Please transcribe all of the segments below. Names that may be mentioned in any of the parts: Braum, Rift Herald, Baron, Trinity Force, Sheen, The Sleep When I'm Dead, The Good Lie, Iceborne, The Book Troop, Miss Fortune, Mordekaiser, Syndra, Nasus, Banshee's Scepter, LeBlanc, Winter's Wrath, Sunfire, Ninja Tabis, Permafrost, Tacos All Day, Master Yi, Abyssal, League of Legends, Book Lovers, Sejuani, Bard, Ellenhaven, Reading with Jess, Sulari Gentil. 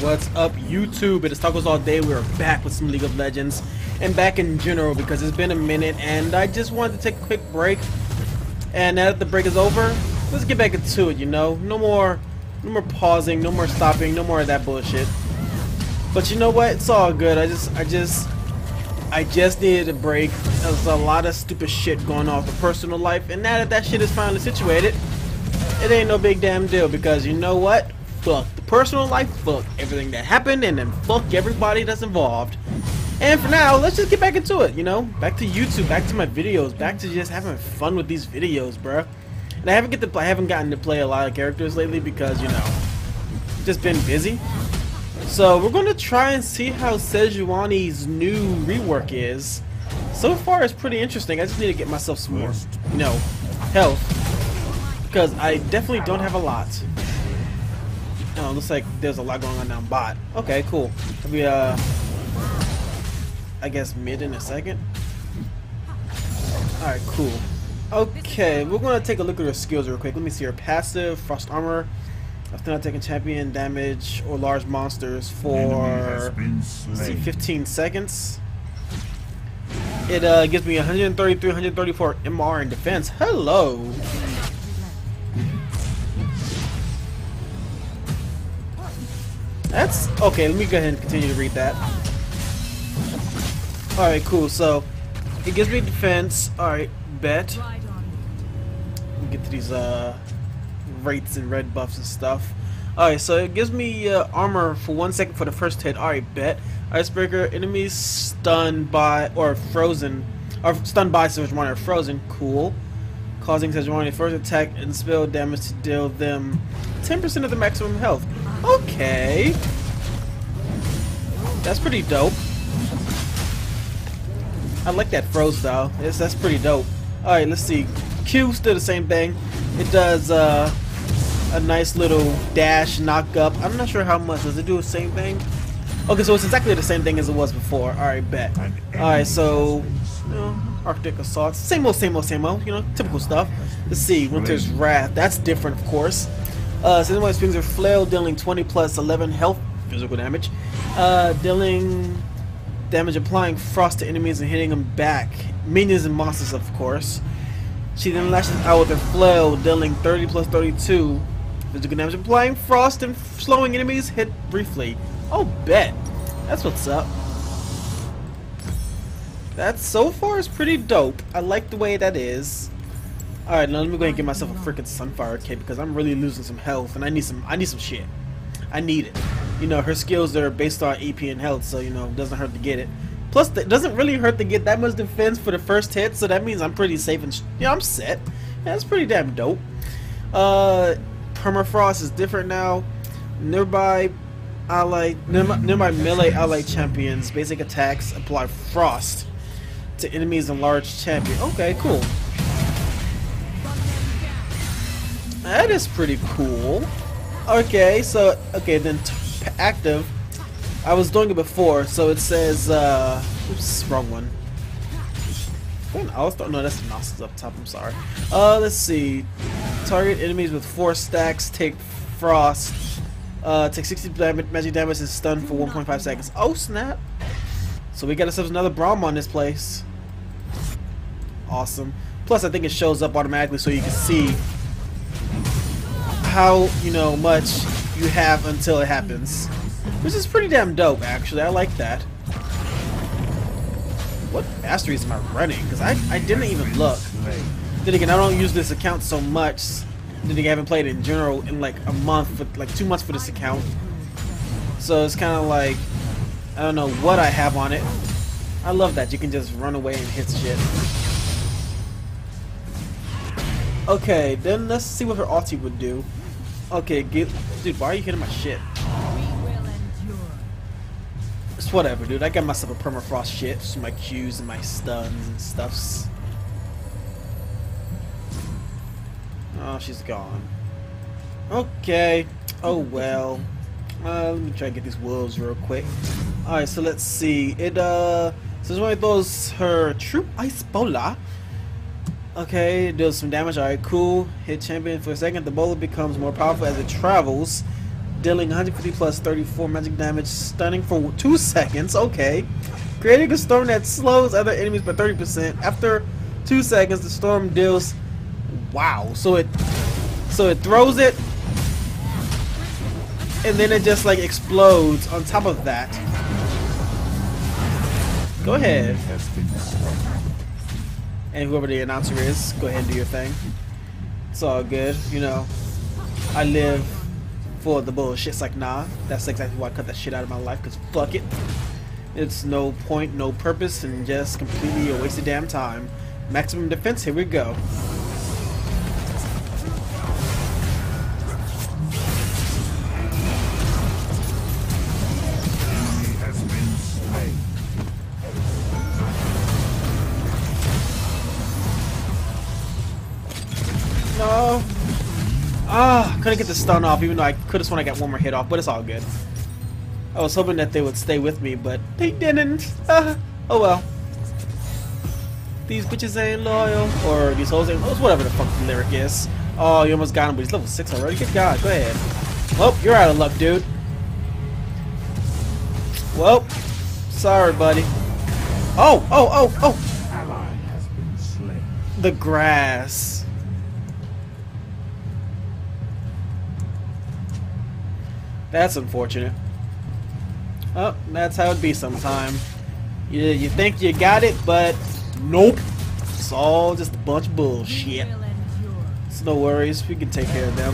What's up, YouTube? It is Tacos All Day. We are back with some League of Legends and back in general because it's been a minute and I just wanted to take a quick break. And now that the break is over, let's get back into it, you know? No more pausing, no more stopping, no more of that bullshit. But you know what? It's all good. I just needed a break. There's a lot of stupid shit going on for personal life, and now that that shit is finally situated, it ain't no big damn deal because you know what? Fuck the personal life, fuck everything that happened, and then fuck everybody that's involved. And for now, let's just get back into it, you know? Back to YouTube, back to my videos, back to just having fun with these videos, bruh. And I haven't gotten to play a lot of characters lately because, you know, just been busy. So we're gonna try and see how Sejuani's new rework is. So far it's pretty interesting. I just need to get myself some more, you know, health. Because I definitely don't have a lot. Oh, looks like there's a lot going on down bot. Okay, cool. I'll be, I guess mid in a second. Alright, cool. Okay, we're going to take a look at her skills real quick. Let me see her passive, Frost Armor. After not taking champion damage or large monsters for, let's see, 15 seconds. It gives me 133, 134 MR in defense. Hello! That's okay. Let me go ahead and continue to read that. All right, cool. So it gives me defense. All right, bet. Let me get to these rates and red buffs and stuff. All right, so it gives me armor for 1 second for the first hit. All right, bet. Icebreaker enemies stunned by or frozen, or stunned by Sejuani or frozen. Cool. Causing Sejuani first attack and spell damage to deal them 10% of the maximum health. Okay, that's pretty dope. I like that froze though. That's pretty dope. All right, let's see. Q still the same thing. It does a nice little dash knock up. I'm not sure how much. Does it do the same thing? Okay, so it's exactly the same thing as it was before. All right, bet. All right, so you know, Arctic Assault, same old, same old, same old. You know, typical stuff. Let's see, Winter's Wrath. That's different, of course. Since my swings are flail, dealing 20 plus 11 health physical damage, dealing damage applying frost to enemies and hitting them back, minions and monsters of course. She then lashes out with her flail, dealing 30 plus 32 physical damage, applying frost and slowing enemies hit briefly. Oh bet, that's what's up. That so far is pretty dope. I like the way that is. Alright, now let me go ahead and get myself a freaking Sunfire kit because I'm really losing some health and I need some shit. I need it. You know, her skills are based on AP and health, so you know, it doesn't hurt to get it. Plus, it doesn't really hurt to get that much defense for the first hit, so that means I'm pretty safe and yeah, I'm set. Yeah, that's pretty damn dope. Permafrost is different now. Nearby melee ally champions, basic attacks apply frost to enemies and large champions. Okay, cool. That is pretty cool. Okay, so okay then active. I was doing it before, so it says oops, wrong one. No, that's the Nasus up top. I'm sorry. Let's see. Target enemies with 4 stacks. Take frost. Take 60 magic damage and stun for 1.5 seconds. Oh snap! So we got ourselves another Braum on this place. Awesome. Plus, I think it shows up automatically, so you can see how you know much you have until it happens, which is pretty damn dope actually. I like that. What masteries am I running? Because I didn't even look. Then again, I don't use this account so much. Then again, I haven't played it in general in like a month, but like 2 months for this account, so it's kind of like I don't know what I have on it. I love that you can just run away and hit shit. Okay, then let's see what her ulti would do. Okay, dude, why are you hitting my shit? It's whatever, dude. I got myself a permafrost shit, so my Qs and my stuns and stuffs. Oh, she's gone. Okay. Oh well. Let me try and get these wolves real quick. All right, so let's see. It so one of those her troop ice bola. Okay, it deals some damage. Alright, cool. Hit champion for a second. The bola becomes more powerful as it travels. dealing 150 plus 34 magic damage, stunning for 2 seconds, okay. Creating a storm that slows other enemies by 30%. After 2 seconds, the storm deals, wow. So it throws it, and then it just like explodes on top of that. Go ahead. And whoever the announcer is, go ahead and do your thing. It's all good, you know. I live for the bullshit. It's like, nah, that's exactly why I cut that shit out of my life, because fuck it. It's no point, no purpose, and just completely a waste of damn time. Maximum defense, here we go. Couldn't get the stun off, even though I could have sworn I got one more hit off, but it's all good. I was hoping that they would stay with me, but they didn't. Oh well. These bitches ain't loyal, or these hoes ain't loyal, whatever the fuck the lyric is. Oh, you almost got him, but he's level 6 already. Good God, go ahead. Well, you're out of luck, dude. Well, sorry, buddy. Oh! Ally has been slain. The grass. That's unfortunate. Oh, that's how it be sometime. You think you got it, but nope. It's all just a bunch of bullshit. It's no worries. We can take care of them.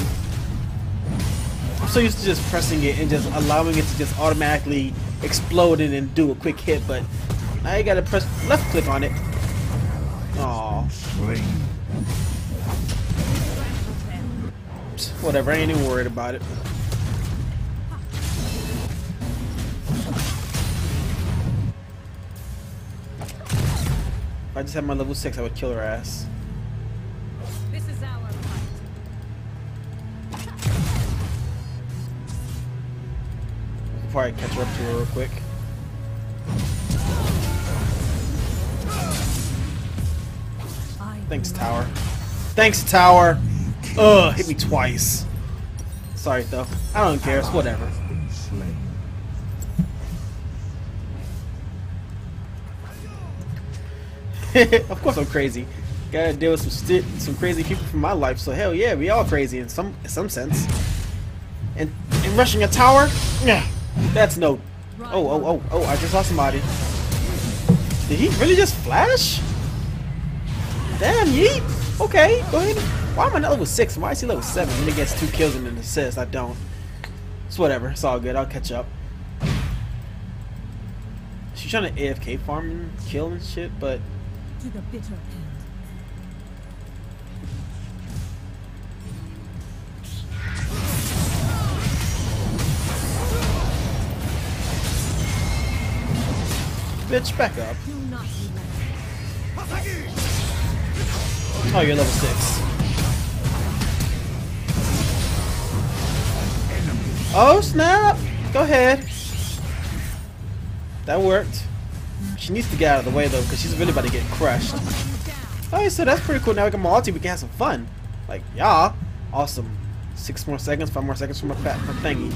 I'm so used to just pressing it and just allowing it to just automatically explode and then do a quick hit, but now you gotta press left click on it. Aw. Whatever, I ain't even worried about it. If I just had my level 6, I would kill her ass. This is our fight. Before I catch her up to her real quick. Thanks, Tower. Thanks, Tower! Ugh, hit me twice. Sorry, though. I don't care, it's whatever. Of course I'm crazy. Gotta deal with some crazy people from my life, so hell yeah, we all crazy in some sense. And rushing a tower? Yeah, that's no. Oh, I just lost somebody. Did he really just flash? Damn, yeet. Okay, go ahead. Why am I not level 6? Why is he level 7? When he gets 2 kills and an assist, I don't. It's whatever, it's all good, I'll catch up. She's trying to AFK farm and kill and shit, but to the bitter end. Bitch, back up. Oh, you're level 6. Oh snap! Go ahead. That worked. She needs to get out of the way though, because she's really about to get crushed. Alright, so that's pretty cool. Now we got my ulti, we can have some fun. Like, yeah. Awesome. 6 more seconds, 5 more seconds for my thingy.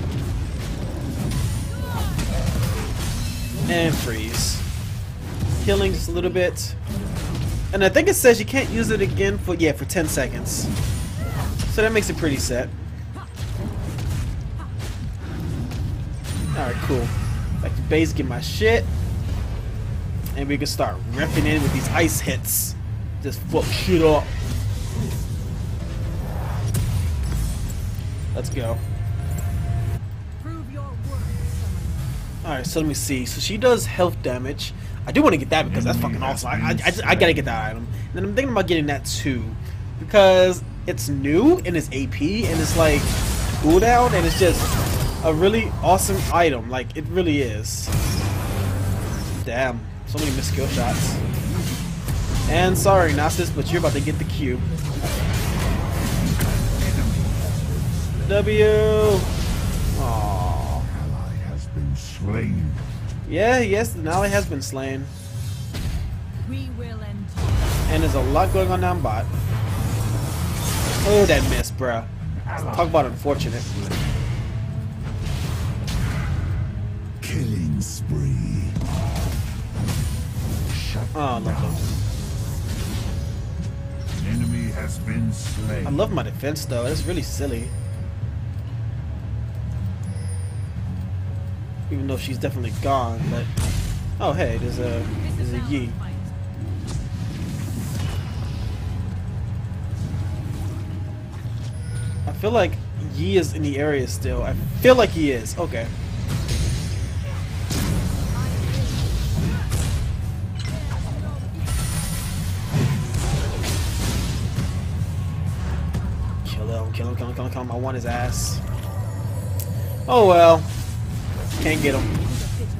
And freeze. Healing just a little bit. And I think it says you can't use it again for, yeah, for 10 seconds. So that makes it pretty set. Alright, cool. Back to base, get my shit, and we can start ripping in with these ice hits. Just fuck shit up. Let's go. Alright, so let me see. So she does health damage. I do want to get that because that's fucking awesome. I gotta get that item. And then I'm thinking about getting that too, because it's new and it's AP and it's like cooldown and it's just a really awesome item, like it really is. Damn, so many missed kill shots. And sorry, Nasus, but you're about to get the Q. W. Aww. Ally has been slain. Yeah, yes, the ally has been slain. We will end. And there's a lot going on down bot. Oh, that miss, bruh. Talk about unfortunate. spree. Shut down. An enemy has been slain. I love my defense though. It's really silly. Even though she's definitely gone, but oh hey, there's a Yi. I feel like Yi is in the area still. I feel like he is. Okay. Kill him! Kill him! Kill him! Kill him! Kill him! I want his ass. Oh well. Can't get him.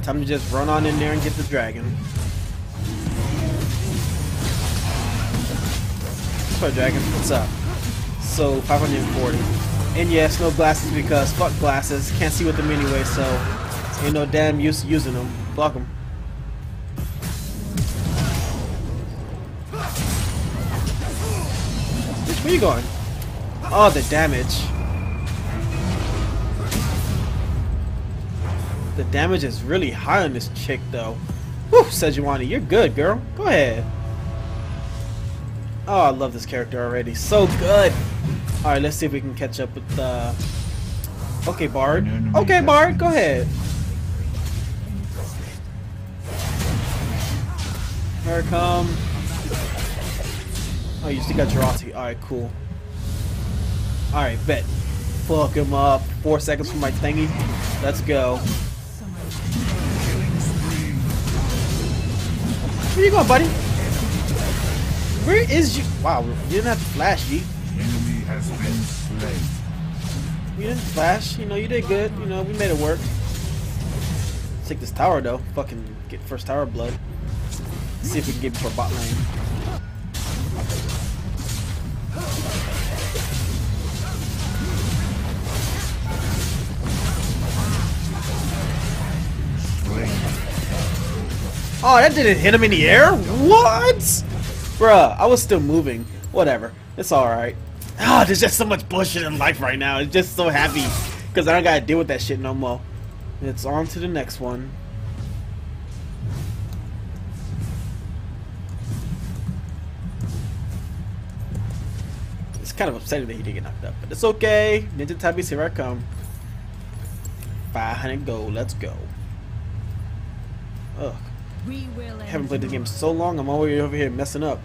Time to just run on in there and get the dragon. Sorry, dragon. What's up? So 540. And yes, no glasses because fuck glasses. Can't see with them anyway, so ain't no damn use using them. Block them. Bitch, where you going? Oh, the damage. The damage is really high on this chick, though. Whew, Sejuani, you're good, girl. Go ahead. Oh, I love this character already. So good. All right, let's see if we can catch up with okay, Bard. Okay, Bard, go ahead. Here it comes. Oh, you still got Jirati. All right, cool. All right, bet. Fuck him up. 4 seconds for my thingy. Let's go. Where you going, buddy? Where is you? Wow, you didn't have to flash, Yi. Enemy has been slain. You didn't flash. You know, you did good. You know, we made it work. Let's take this tower, though. Fucking get first tower blood. Let's see if we can get before bot lane. Oh, that didn't hit him in the air? What? Bruh, I was still moving. Whatever. It's alright. Ah, there's just so much bullshit in life right now. It's just so happy. Because I don't gotta deal with that shit no more. It's on to the next one. It's kind of upsetting that he did get knocked up. But it's okay. Ninja Tabis, here I come. 500 gold. Let's go. Ugh. I haven't played this game so long, I'm always over here messing up.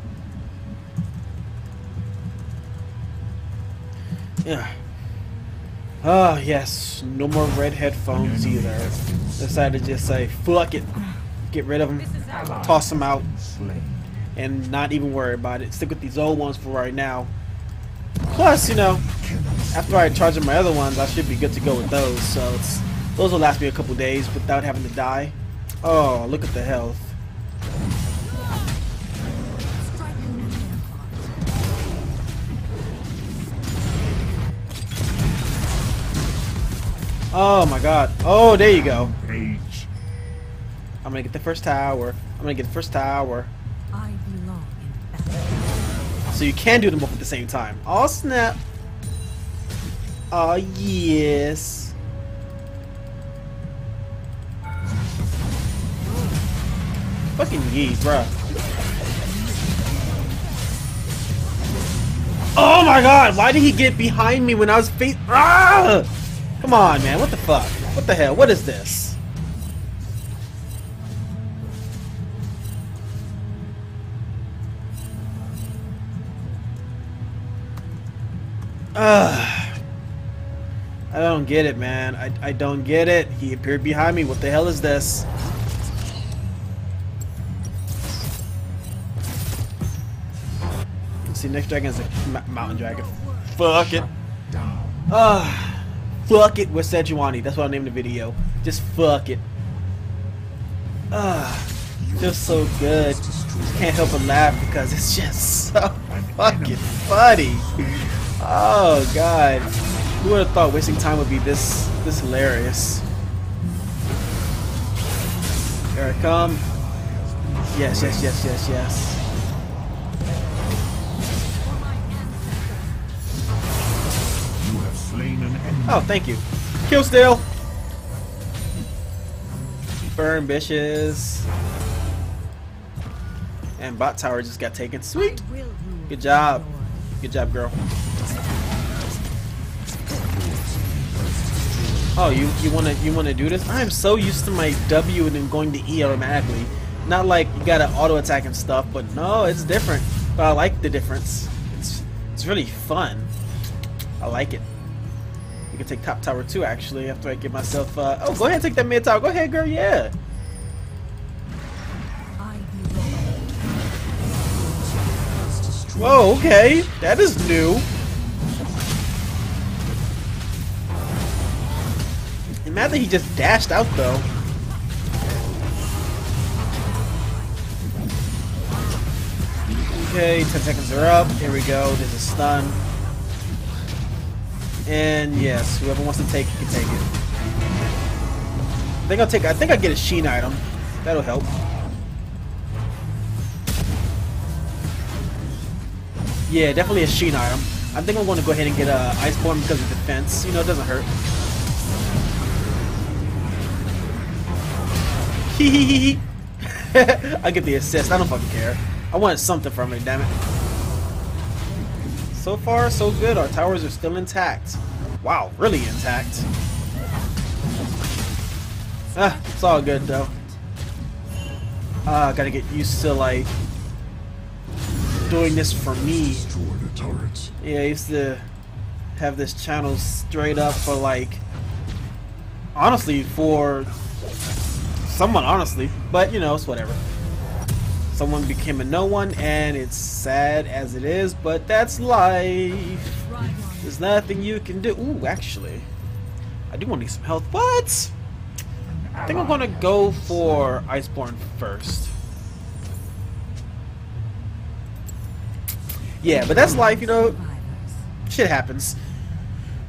Yeah. Ah, yes. No more red headphones either. Decided to just say, fuck it. Get rid of them. Toss them out. And not even worry about it. Stick with these old ones for right now. Plus, you know, after I charge up my other ones, I should be good to go with those. So, those will last me a couple days without having to die. Oh, look at the health. Oh my god. Oh, there you go. I'm gonna get the first tower. I'm gonna get the first tower. So you can do them both at the same time. Oh snap. Oh yes. Fucking Yi, bruh. Oh my god, why did he get behind me when I was face? Ah! Come on, man, what the fuck? What the hell? What is this? I don't get it, man. I don't get it. He appeared behind me. What the hell is this? See, next dragon is a mountain dragon. Fuck it. Fuck it with Sejuani. That's what I named the video. Just fuck it. Feels so good. Can't help but laugh because it's just so fucking funny. Oh god. Who would have thought wasting time would be this hilarious? Here I come. Yes, yes, yes, yes, yes. Oh, thank you. Kill steal. Burn, bitches. And bot tower just got taken. Sweet. Good job. Good job, girl. Oh, you wanna do this? I am so used to my W and then going to E automatically. Not like you gotta auto attack and stuff, but no, it's different. But I like the difference. It's really fun. I like it. You can take top tower too, actually. After I give myself, oh, go ahead and take that mid tower. Go ahead, girl. Yeah. Whoa. Okay, that is new. And now that he just dashed out, though. Okay, 10 seconds are up. Here we go. This is stun. And yes, whoever wants to take it can take it. I think I'll get a Sheen item. That'll help. Yeah, definitely a Sheen item. I think I'm going to go ahead and get Iceborne because of defense. You know, it doesn't hurt. Hee. I get the assist. I don't fucking care. I wanted something from it, damn it. So far, so good. Our towers are still intact. Wow, really intact. Ah, it's all good, though. Ah, gotta get used to, like, doing this for me. Yeah, I used to have this channel straight up for, like, honestly, for someone, honestly. But, you know, it's whatever. Someone became a no one, and it's sad as it is, but that's life. There's nothing you can do. Ooh, actually, I do want to get some health, but I think I'm going to go for Iceborne first. Yeah, but that's life, you know. Shit happens.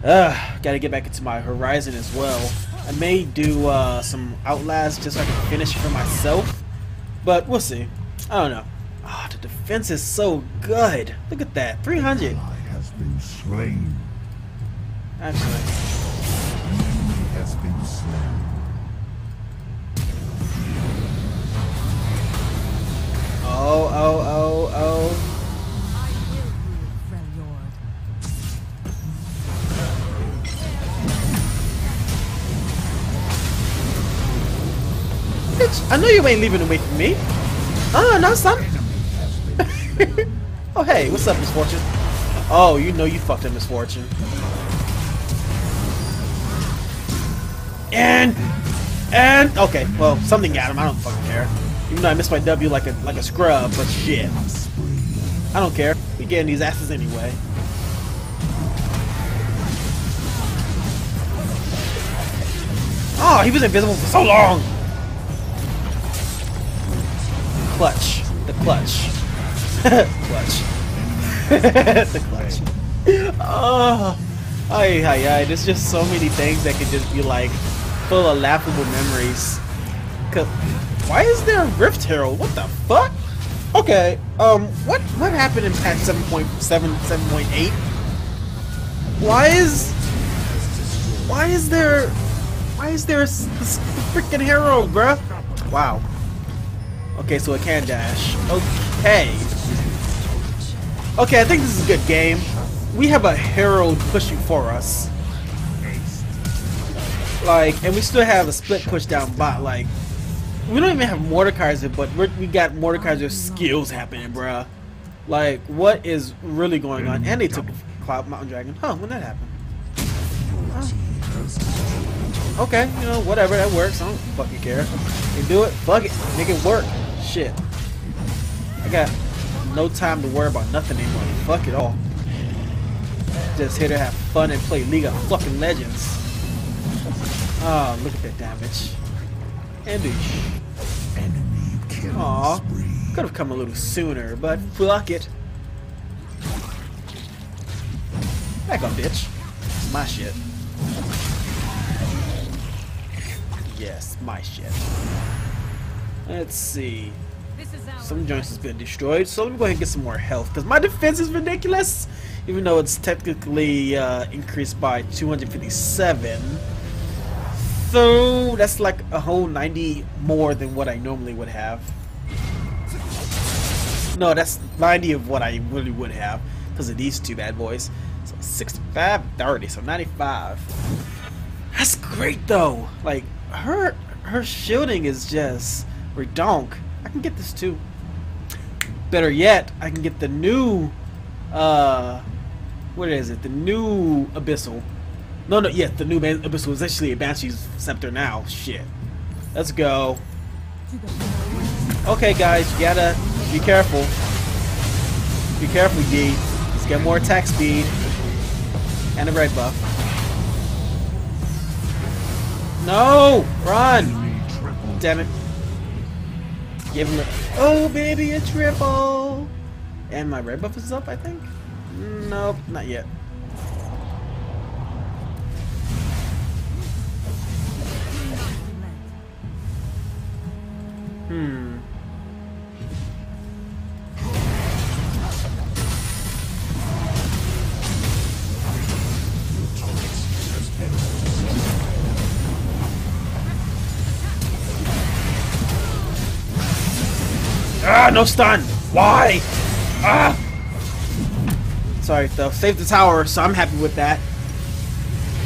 Gotta get back into my Horizon as well. I may do some Outlast just so I can finish it for myself, but we'll see. I don't know. Ah, oh, the defense is so good. Look at that, 300. Has been slain. Actually, has been slain. Oh. Bitch, I know you ain't leaving away from me. Oh, no, son. Oh, hey, what's up, Miss Fortune? Oh, you know you fucked up, Miss Fortune. And okay, well, something got him. I don't fucking care. Even though I missed my W like a scrub, but shit, I don't care. We getting these asses anyway. Oh, he was invisible for so long. Clutch. The clutch. Clutch. The clutch. Oh, ay. There's just so many things that could just be like full of laughable memories. Cause why is there a Rift Herald? What the fuck? Okay. What happened in patch 7.7, 7.8? Why is there a freaking herald, bruh? Wow. Okay, so it can dash. Okay, I think this is a good game. We have a herald pushing for us. Like, and we still have a split push down bot. Like, we don't even have Mordekaiser, but we got Mordekaiser skills happening, bruh. Like, what is really going on? And they took Cloud Mountain Dragon. Huh, when that happened? Huh. Okay, you know, whatever, that works. I don't fucking care. They do it, fuck it, make it work. Shit. I got no time to worry about nothing anymore. Fuck it all. Just here to have fun and play League of fucking Legends. Oh, look at that damage. Enemy. Aw, could have come a little sooner, but fuck it. Back up, bitch. It's my shit. Yes, my shit. Let's see. Some joints has been destroyed, so let me go ahead and get some more health because my defense is ridiculous, even though it's technically increased by 257. So that's like a whole 90 more than what I normally would have. No, that's 90 of what I really would have because of these two bad boys. So 65, 30, so 95. That's great though. Like her shielding is just redonk. I can get this too. Better yet, I can get the new, what is it? The new Abyssal. No, yes, the new Abyssal is actually a Banshee's Scepter now. Shit. Let's go. Okay, guys, you gotta be careful. Be careful, Yi. Let's get more attack speed. And a red buff. No! Run! Damn it. Give him a... Oh, baby, a triple! And my red buff is up, I think? Nope, not yet. Hmm. Ah, no stun! Why? Ah! Sorry, though. Save the tower, so I'm happy with that.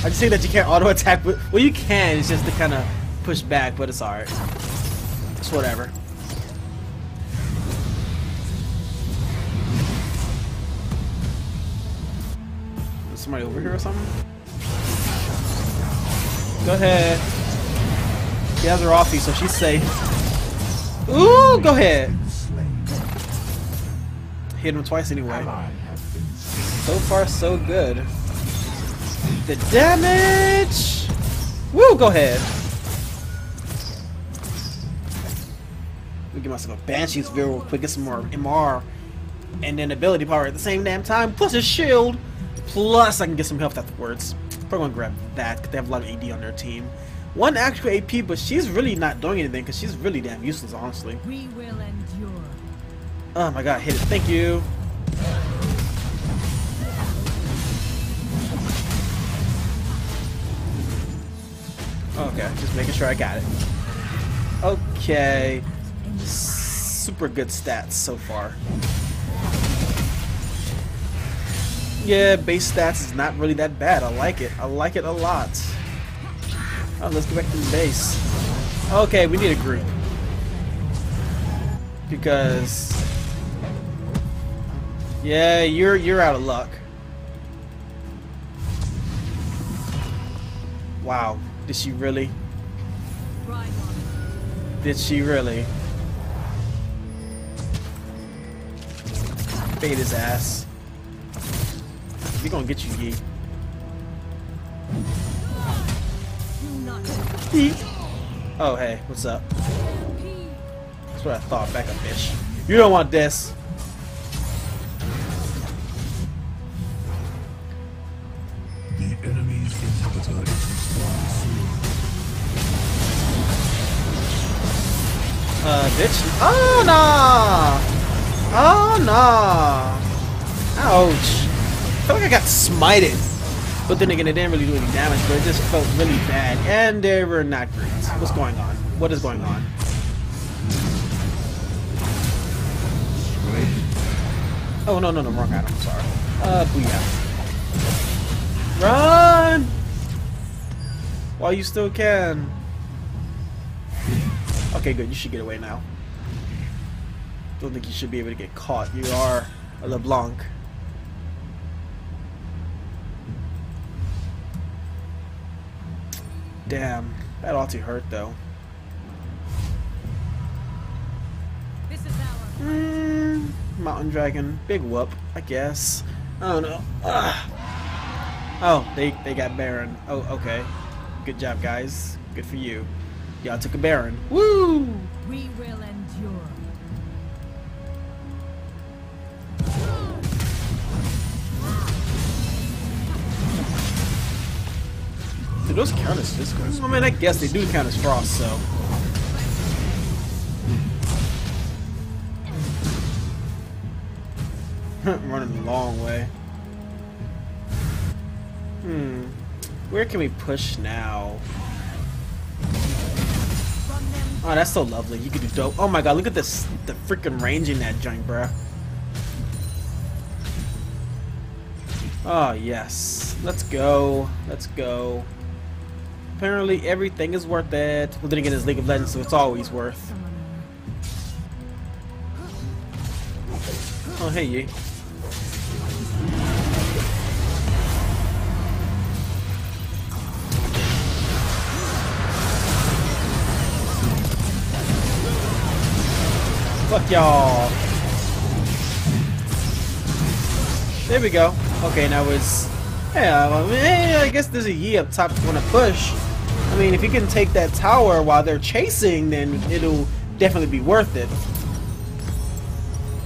I just say that you can't auto-attack with... Well, you can. It's just to kind of push back, but it's alright. It's whatever. Is somebody over here or something? Go ahead. She has her offie, so she's safe. Ooh, go ahead. Hit him twice anyway. So far, so good. The damage! Woo, go ahead. Let me get myself a Banshee's Veil real quick, get some more MR. And then ability power at the same damn time, plus a shield. Plus, I can get some health afterwards. Probably gonna grab that, because they have a lot of AD on their team. One actual AP, but she's really not doing anything because she's really damn useless, honestly. We will endure. Oh my god, hit it. Thank you. Okay, just making sure I got it. Okay. Super good stats so far. Yeah, base stats is not really that bad. I like it. I like it a lot. Oh, let's go back to the base. Okay, we need a group. Because... Yeah, you're out of luck. Wow. Did she really? Did she really? Bait his ass. We're gonna get you, Yi. Oh, hey, what's up? That's what I thought. Back up, bitch. You don't want this. The enemy's inhibitor is bitch. Oh, nah. Oh, nah. Ouch. I feel like I got smited. But then again, it didn't really do any damage, but it just felt really bad. And they were not great. What's going on? What is going on? Oh, no, no, no, wrong item. I'm sorry. Booyah. Run! While you still can. Okay, good. You should get away now. Don't think you should be able to get caught. You are a LeBlanc. Damn, that ought to hurt though. Mountain Dragon, big whoop, I guess. Oh no. Ugh. Oh, they got Baron. Oh, okay. Good job, guys. Good for you. Y'all took a Baron. Woo! We will endure. Those count as Fiskars. I mean, I guess they do count as Frost, so. Running a long way. Where can we push now? Oh, that's so lovely. You could do dope. Oh my god, look at this, the freaking range in that joint, bruh. Oh, yes. Let's go. Let's go. Apparently, everything is worth it. Well, then again, it's League of Legends, so it's always worth. Oh, hey, Yi. Fuck y'all. There we go. Okay, now it's... Yeah, I mean, I guess there's a Yi up top going to push. I mean, if he can take that tower while they're chasing, then it'll definitely be worth it.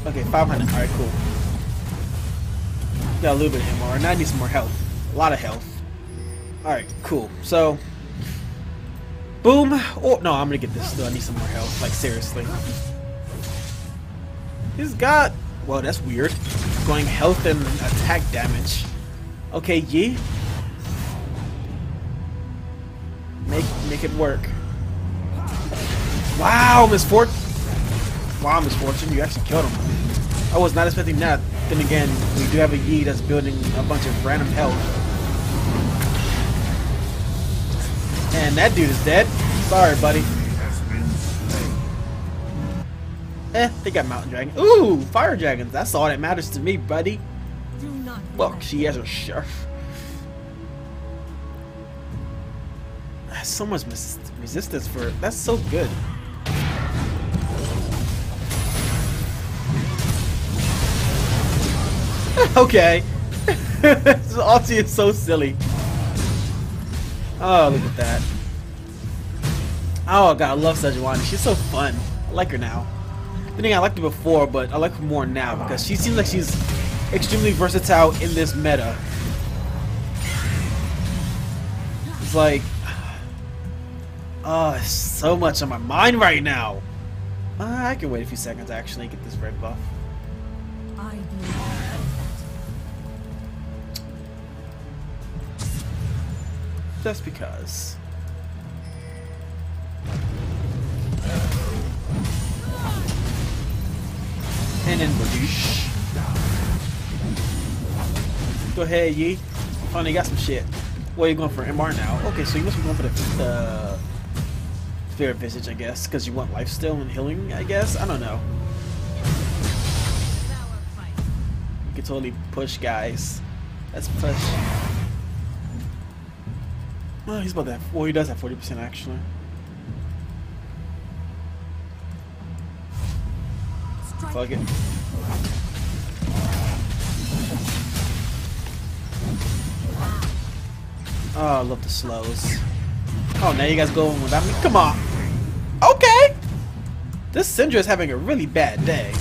Okay, 500. Alright, cool. Got a little bit of him, alright. Now I need some more health. A lot of health. Alright, cool. So... Boom. Oh, no, I'm going to get this, though. I need some more health. Like, seriously. He's got... Well, that's weird. Going health and attack damage. Okay, Yi. Make it work. Wow, Miss Fortune. Wow, Miss Fortune, you actually killed him. I was not expecting that. Then again, we do have a Yi that's building a bunch of random health. And that dude is dead. Sorry, buddy. Eh, they got mountain dragon. Ooh, fire dragons. That's all that matters to me, buddy. Do not look, she has a sheriff. That's so much resistance for it. That's so good. Okay. This ulti is so silly. Oh, look at that. Oh god, I love Sejuani. She's so fun. I like her now. I think I liked her before, but I like her more now because she seems like she's extremely versatile in this meta. It's like, oh, so much on my mind right now. I can wait a few seconds to actually get this red buff. Just because. And then Badoosh. Go ahead, Yi. Finally got some shit. Well, you're going for MR now. Okay, so you must be going for the Fair Visage, I guess, because you want lifesteal and healing, I guess? I don't know. You can totally push, guys. Let's push. Well, he's about to have, well, he does have 40% actually. Fuck it. Oh, I love the slows. Oh, now you guys going without me? Come on. Okay. This Syndra is having a really bad day.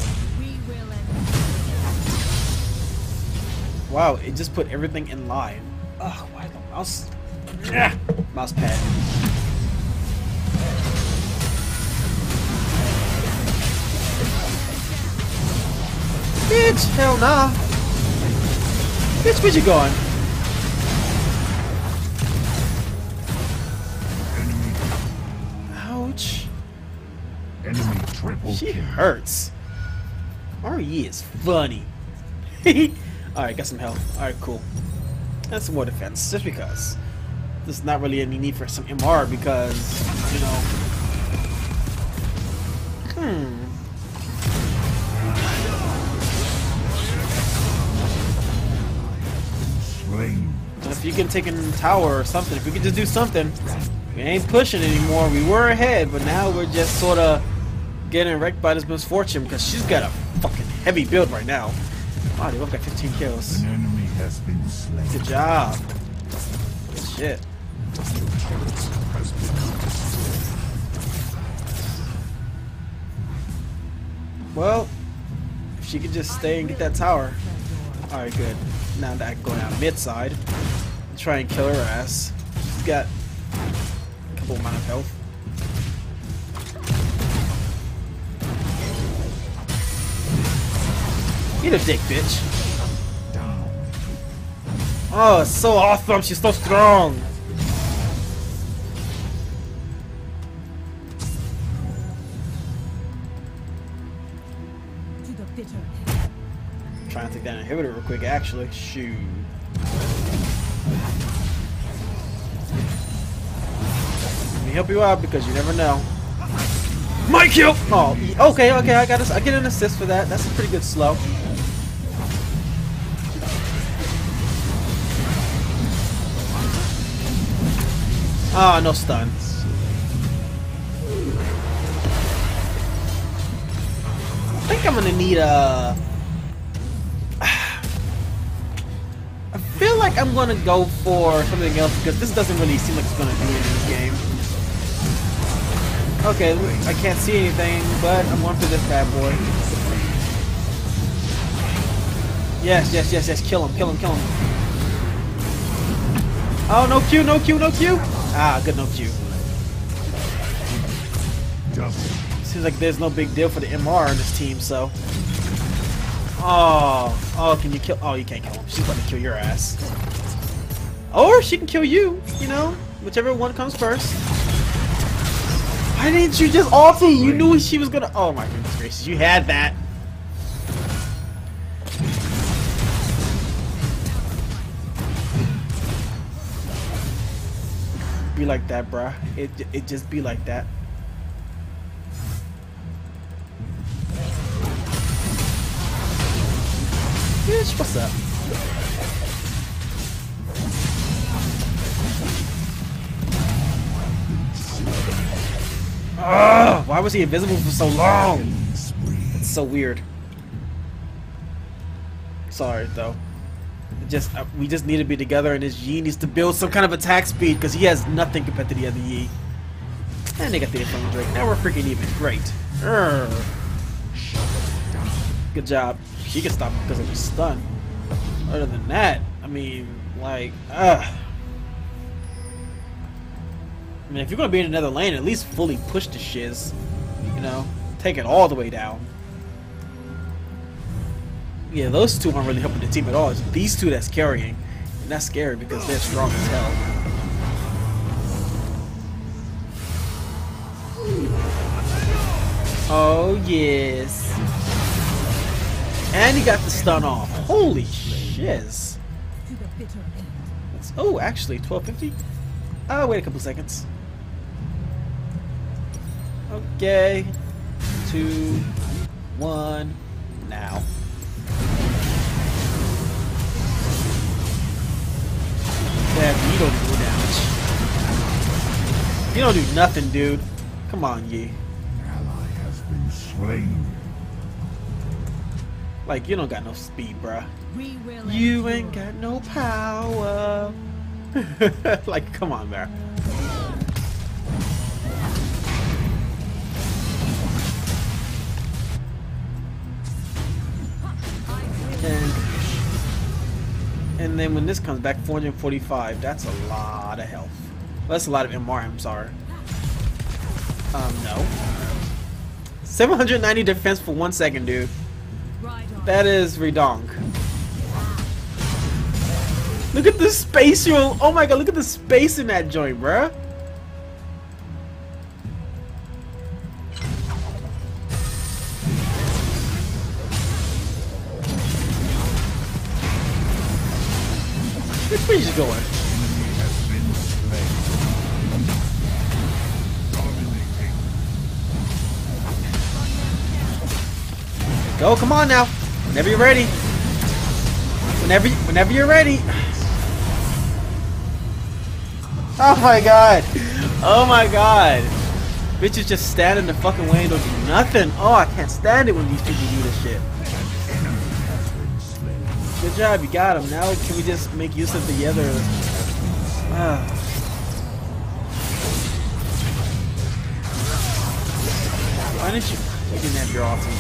Wow, it just put everything in line. Oh, why the mouse? Yeah. Mouse pad. Bitch, hell nah. Bitch, where'd you going? Ouch. Enemy triple. She hurts. Yi is funny. Alright, got some health. Alright, cool. And some more defense, just because. There's not really any need for some MR because, you know. If you can take a tower or something, if we could just do something, we ain't pushing anymore. We were ahead, but now we're just sort of getting wrecked by this misfortune because she's got a fucking heavy build right now. Wow, they both got 15 kills. An enemy has been slain. Good job. Good shit. Well, if she could just stay and get that tower. Alright, good. Now that I can go down mid-side and try and kill her ass. She's got a couple amount of health. Get a dick, bitch. Oh, it's so awesome. She's so strong. bitter. I'm trying to take that inhibitor real quick, actually. Shoot. Let me help you out because you never know. My kill! Oh, okay, okay, I got this. I get an assist for that. That's a pretty good slow. Ah, oh, no stun. I think I'm gonna need a... I feel like I'm gonna go for something else because this doesn't really seem like it's gonna do it in this game. Okay, I can't see anything, but I'm going for this bad boy. Yes, yes, yes, yes, kill him, kill him, kill him. Oh, no Q, no Q, no Q! Ah, good, no Q. Seems like there's no big deal for the MR on this team, so. Oh, oh, can you kill? Oh, you can't kill him. She's about to kill your ass. Or she can kill you, you know, whichever one comes first. Why didn't you just ulti? You knew she was gonna. Oh my goodness gracious, you had that. Be like that, bruh. It just be like that. Bitch, what's up? Ugh, why was he invisible for so long? It's so weird. Sorry though. We just need to be together, and his Yi needs to build some kind of attack speed because he has nothing compared to the other Yi. And they got the infernal Drake. Now we're freaking even. Great. Good job. She can stop him because of his stun. Other than that, I mean, like, I mean, if you're gonna be in another lane, at least fully push the shiz. You know, take it all the way down. Yeah, those two aren't really helping the team at all. It's these two that's carrying. And that's scary because they're strong as hell. Oh, yes. And he got the stun off. Holy shiz. Oh, actually, 1250. Oh, wait a couple seconds. Okay. 2, 1, now. Damn, you don't do damage. You don't do nothing, dude. Come on, Yi. Ally has been slain. Like, you don't got no speed, bruh. You ain't got no power. Like, come on, bruh. And then when this comes back, 445, that's a lot of health. Well, that's a lot of MR, I'm sorry. No. 790 defense for 1 second, dude. That is redonk. Look at the space you're on. Oh my god, look at the space in that joint, bruh. Where's he going? Go, come on now. Whenever you're ready. Whenever you're ready. Oh my god. Oh my god. Bitch is just standing in the fucking way and don't do nothing. Oh, I can't stand it when these people do this shit. Good job, you got him. Now can we just make use of the other? Why didn't you? You didn't have your ulti.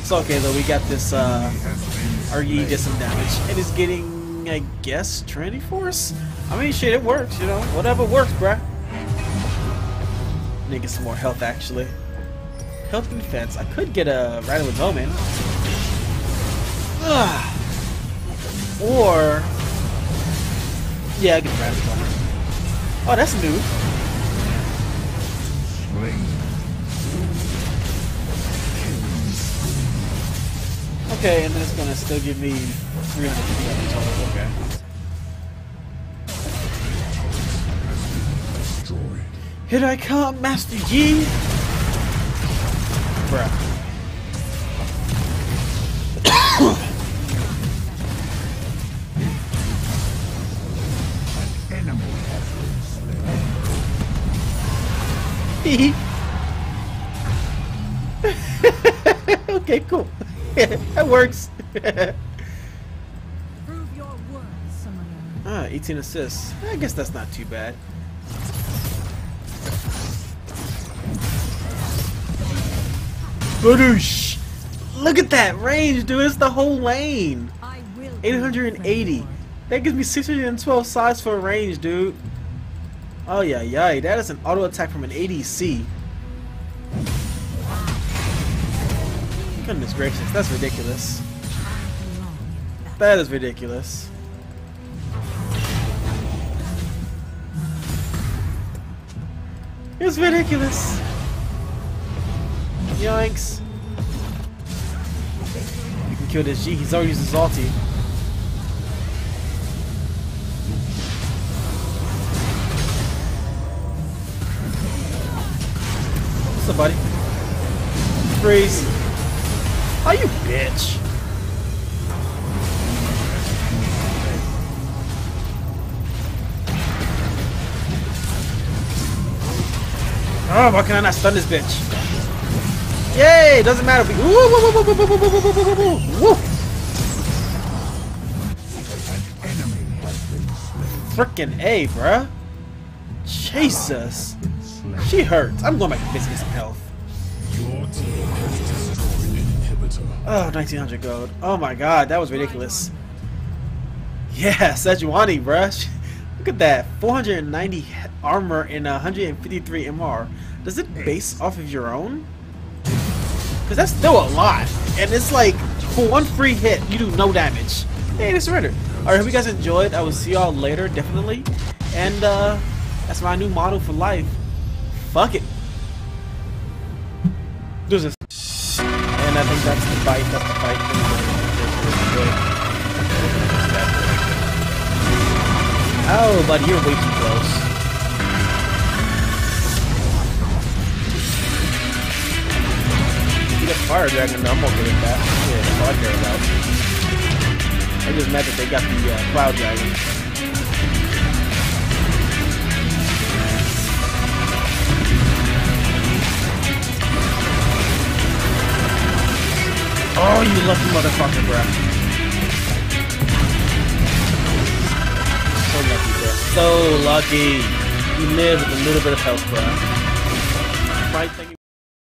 It's okay though. We got this. Our Yi did some damage. It is getting, I guess, Trinity Force. I mean, shit, it works. You know, whatever works, bruh. Need to get some more health actually. Health and defense. I could get a Rider with Omen. Or yeah, I can grab it. Oh, that's new. Okay, and that's gonna still give me 300 total. Okay. Here I come, Master Yi! Bruh. Okay, cool. That works. Prove your worth, someone. Ah, 18 assists. I guess that's not too bad. Badoosh! Look at that range, dude. It's the whole lane. 880. That gives me 612 size for a range, dude. Oh yeah, yeah, that is an auto attack from an ADC. Goodness gracious, that's ridiculous. That is ridiculous. It's ridiculous. Yikes. You can kill this G, he's already used his ulti. Somebody. Freeze. Oh, you bitch. Oh, why can I not stun this bitch? Yay, doesn't matter. Woo, woo, woo, woo, woo, woo, woo, woo, woo, woo, woo. Frickin' A, bruh. Jesus. She hurts. I'm going back to basically some health. Oh, 1900 gold. Oh my god, that was ridiculous. Yeah, Sejuani, bruh. Look at that. 490 armor and 153 MR. Does it base off of your own? Because that's still a lot. And it's like, for one free hit, you do no damage. Hey, they surrendered. Alright, hope you guys enjoyed. I will see y'all later, definitely. And, that's my new motto for life. Fuck it. Do this. And I think that's the fight. That's the fight. Oh, buddy, you're way too close. You got fire dragon. No, I'm okay with that. Yeah, that's all I care about. I'm just mad that they got the cloud dragon. Oh, you lucky motherfucker, bruh. So lucky, bruh. So lucky. You live with a little bit of health, bruh. Right, thank you.